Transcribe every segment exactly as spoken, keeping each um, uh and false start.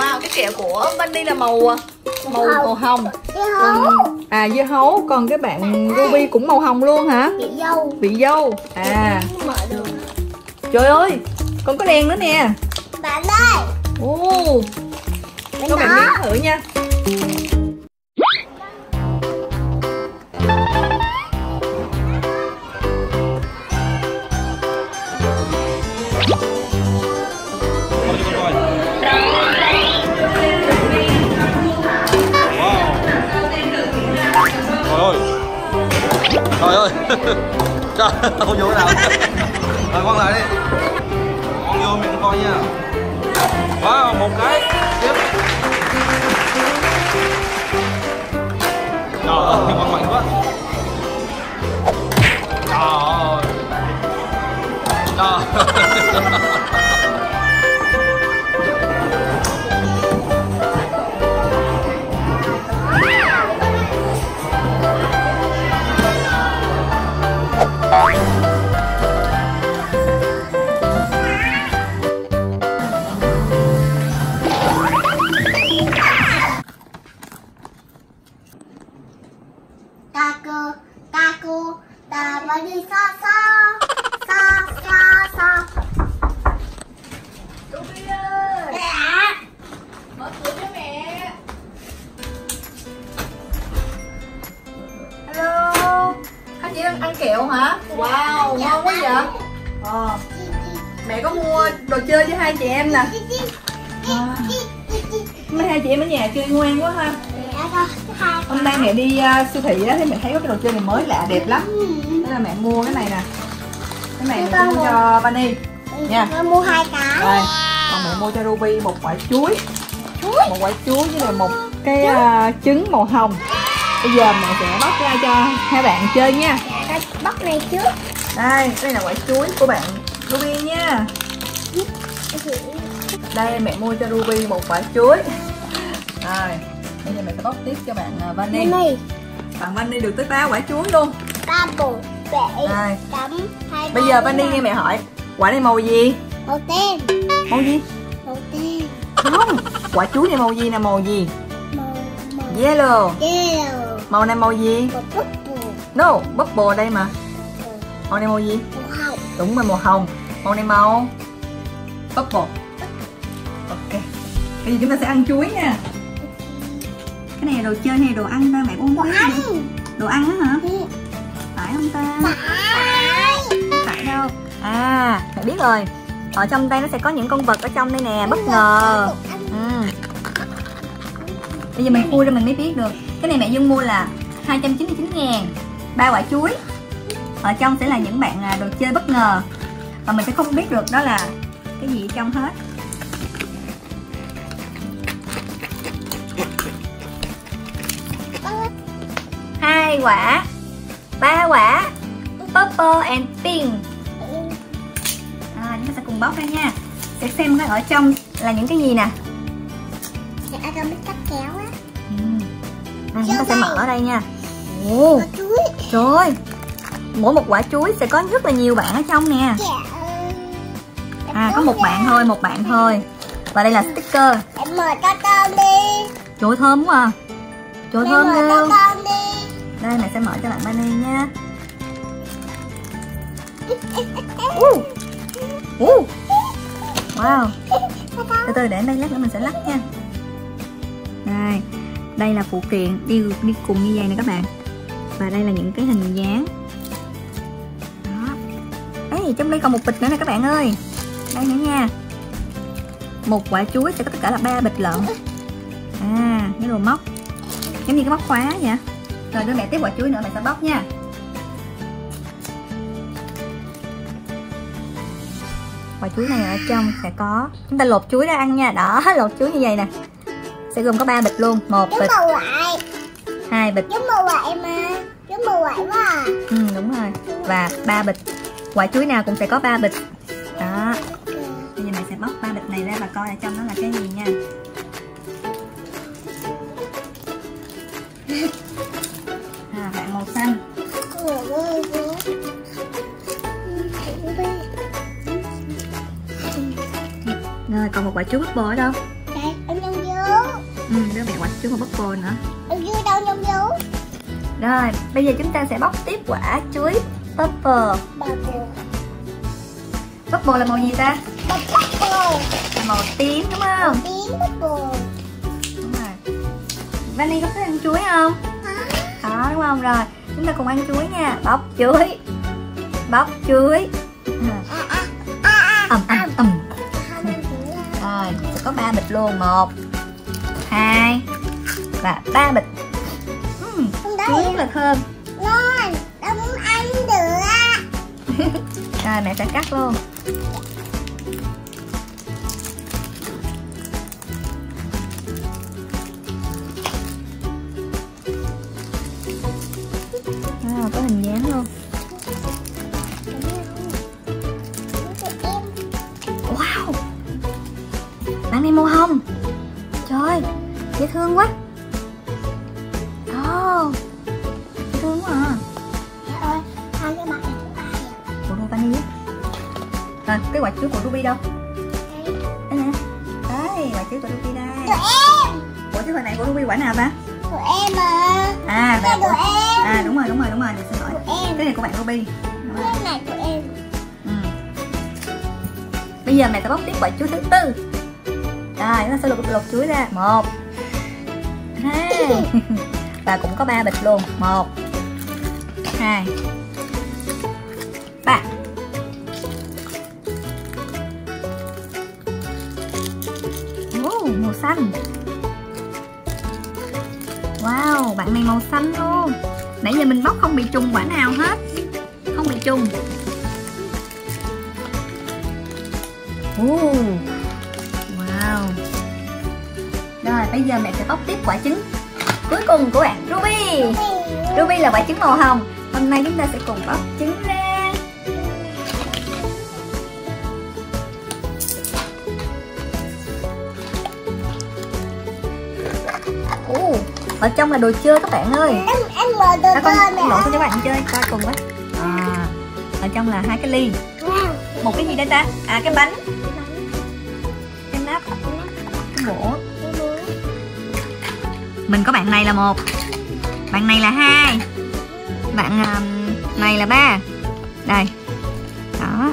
Wow, cái kẹo của Vani là màu màu màu hồng. Còn, à dưa hấu. Còn cái bạn Ruby cũng màu hồng luôn hả? Vị dâu. Vị dâu. À. Trời ơi, còn có đèn nữa nè. Bạn ơi. Ồ. Các bạn nếm thử nha. Trời ơi, trời không vô nào. Rồi con lại đi. Con vô miệng coi nha. Wow, một cái. Tiếp. Trời ơi, con mạnh quá. Trời ơi. Trời ơi. Ăn kẹo hả? Wow, ngon quá vậy. Ờ. Mẹ có mua đồ chơi cho hai chị em nè. À. Mấy hai chị em ở nhà chơi ngoan quá ha. Hôm nay mẹ đi uh, siêu thị đó, thì mẹ thấy có cái đồ chơi này mới lạ đẹp lắm. Thế là mẹ mua cái này nè. Cái này mẹ mua cho Vani nha. Mẹ mua hai cái. Rồi. Còn mẹ mua cho Ruby một quả chuối. Một quả chuối với lại một cái uh, trứng màu hồng. Bây giờ mẹ sẽ bóc ra cho hai bạn chơi nha. Dạ, bóc này trước. Đây, đây là quả chuối của bạn Ruby nha. Đây, mẹ mua cho Ruby một quả chuối. Rồi, bây giờ mẹ sẽ bóc tiếp cho bạn Vani. Bạn Vani được tới ba quả chuối luôn. Ba bộ bể cắm hai. Bây giờ Vani nghe mẹ hỏi, quả này màu gì? Màu đen. Màu gì? Màu đen. Không, quả chuối này màu gì nè, màu gì? Màu yellow. Yellow. Màu này màu gì? Màu purple. No, purple đây mà. Ừ. Màu này màu gì? Màu hồng. Đúng rồi, màu hồng. Màu này màu purple. Ok. Bây giờ chúng ta sẽ ăn chuối nha. Cái này là đồ chơi hay đồ ăn ta? Mẹ uống quá. Đồ ăn á hả? Ừ. Phải không ta? Phải. Phải đâu? À, mẹ biết rồi. Ở trong đây nó sẽ có những con vật ở trong đây nè, bất ngờ. Ừ. Bây giờ mình khui ra mình mới biết được. Cái này mẹ Dương mua là hai trăm chín mươi chín ngàn, ba quả chuối. Ở trong sẽ là những bạn đồ chơi bất ngờ. Và mình sẽ không biết được đó là cái gì ở trong hết. Hai quả, ba quả, purple and pink. À, chúng ta sẽ cùng bóc ra nha. Để xem cái ở trong là những cái gì nè. Ở trong biết cắt kéo á. À, chúng ta sẽ mở ở đây nha. Ồ, trời ơi. Mỗi một quả chuối sẽ có rất là nhiều bạn ở trong nè. À, có một bạn thôi, một bạn thôi. Và đây là sticker. Em mời con con đi. Trời thơm quá à. Trời thơm luôn. Đây mẹ sẽ mở cho bạn Vani nha. uh. Uh. Wow. Từ từ để đây lát nữa mình sẽ lắc nha. Đây. Đây là phụ kiện đi đi cùng như vậy nè các bạn. Và đây là những cái hình dáng. Đó. Ê, trong đây còn một bịch nữa nè các bạn ơi. Đây nữa nha. Một quả chuối sẽ có tất cả là ba bịch lận. À, cái đồ móc. Giống như cái móc khóa vậy. Rồi đưa mẹ tiếp quả chuối nữa, mẹ sẽ bóc nha. Quả chuối này ở trong sẽ có. Chúng ta lột chuối ra ăn nha. Đó, lột chuối như vậy nè. Sẽ gồm có ba bịch luôn, một bịch, hai bịch, giống màu vậy mà, giống màu vậy quá à. Ừ, đúng rồi, và ba bịch, quả chuối nào cũng sẽ có ba bịch, đó. Bây giờ mẹ sẽ bóc ba bịch này ra và coi ở trong nó là cái gì nha. À, bạn màu xanh. Rồi còn một quả chuối bắp bò ở đâu? Đây, ở trong Ừ, đứa mẹ quạch chứ không bóc cô nữa. Ừ, dưa đâu nhung dú. Rồi, bây giờ chúng ta sẽ bóc tiếp quả chuối purple. Purple. Purple là màu gì ta? Purple. Là màu tím đúng không? Tím purple. Đúng rồi. Vani có thích ăn chuối không? Có. Đó đúng không? Rồi, chúng ta cùng ăn chuối nha. Bóc chuối. Bóc chuối. Ầm ầm ầm. Rồi, có ba bịch luôn, một, hai và ba bịch. Uhm, chuối là thơm. Ngon, tao muốn ăn được. Rồi mẹ sẽ cắt luôn. Wow, có hình dáng luôn. Wow, bạn này màu hồng. Trời ơi, dễ thương quá. Oh, dễ thương quá à. Mẹ ơi, hai cái mặt này của ai vậy? Của Ruby. Rồi, cái quả chuối của Ruby đâu? Đây. Đây nè. Đây, quả chuối của Ruby đây. Của em. Quả chuối hồi nãy của Ruby quả nào ta? Của em à. À, cái của em. À, đúng rồi, đúng rồi, đúng rồi, xin lỗi. Của em. Cái này của bạn Ruby. Cái này của em. Ừ. Bây giờ mẹ sẽ bóc tiếp quả chuối thứ tư. Rồi, chúng ta sẽ lột lột chuối ra. Một, hai. Và cũng có ba bịch luôn. Một, hai, ba. Wow, màu xanh. Wow, bạn này màu xanh luôn. Nãy giờ mình bóc không bị trùng quả nào hết. Không bị trùng. Wow. Wow. Rồi bây giờ mẹ sẽ bóc tiếp quả trứng cuối cùng của bạn Ruby. Ruby, Ruby là quả trứng màu hồng. Hôm nay chúng ta sẽ cùng bóc trứng ra. Ồ, ở trong là đồ chơi các bạn ơi. Em em mở đồ chơi nè. Lộn cho các bạn chơi coi cùng với. À, ở trong là hai cái ly. Một cái gì đây ta? À, cái bánh. Bộ. Mình có bạn này là một, bạn này là hai, bạn này là ba, đây, đó,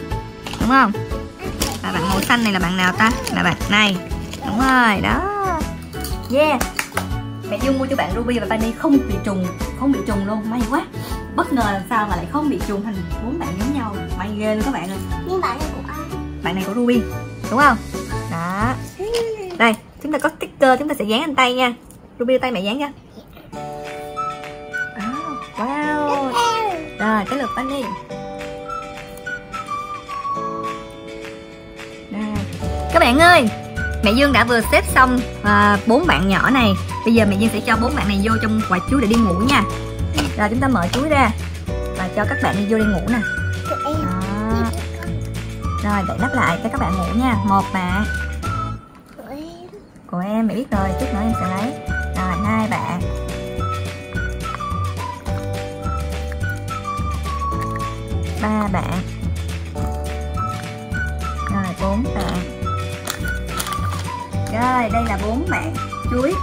đúng không? Và bạn màu xanh này là bạn nào ta? Là bạn này, đúng rồi, đó, yeah. Mẹ Dương mua cho bạn Ruby và Vani không bị trùng, không bị trùng luôn, may quá, bất ngờ làm sao mà lại không bị trùng thành bốn bạn giống nhau, may ghê luôn các bạn ơi. Nhưng bạn này của ai? Bạn này của Ruby, đúng không? Đó. Đây, chúng ta có sticker, chúng ta sẽ dán lên tay nha. Ruby đưa tay mẹ dán nha. Oh, wow. Rồi, cái lượt Vani. Các bạn ơi, mẹ Dương đã vừa xếp xong bốn uh, bạn nhỏ này. Bây giờ mẹ Dương sẽ cho bốn bạn này vô trong quả chuối để đi ngủ nha. Rồi chúng ta mở chuối ra và cho các bạn đi vô đi ngủ nè. Đó. Rồi, để đắp lại cho các bạn ngủ nha. Một bạn. Của em mẹ biết rồi, chút nữa em sẽ lấy. Rồi, hai bạn. Ba bạn. Rồi, bốn bạn. Rồi, đây là bốn bạn chuối.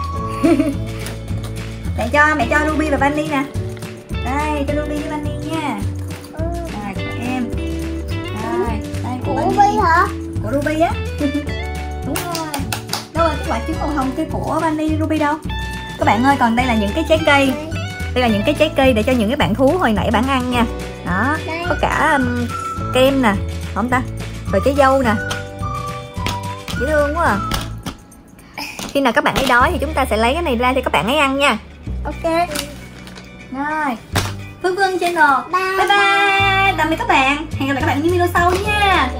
Mẹ cho, mẹ cho Ruby và Vani nè. Đây, cho Ruby với Vani nha. Rồi, của em. Rồi, đây của Ruby hả? Của Ruby á. Đúng không? Đâu rồi, cái quả trứng màu hồng kia của Vani Ruby đâu? Các bạn ơi, còn đây là những cái trái cây. Đây là những cái trái cây để cho những cái bạn thú hồi nãy bạn ăn nha. Đó, có cả um, kem nè, không ta? Rồi trái dâu nè. Dễ thương quá à. Khi nào các bạn ấy đói thì chúng ta sẽ lấy cái này ra cho các bạn ấy ăn nha. Ok. Rồi, Phương Phương channel. Bye bye, bye. Tạm biệt các bạn. Hẹn gặp lại các bạn những video sau nha.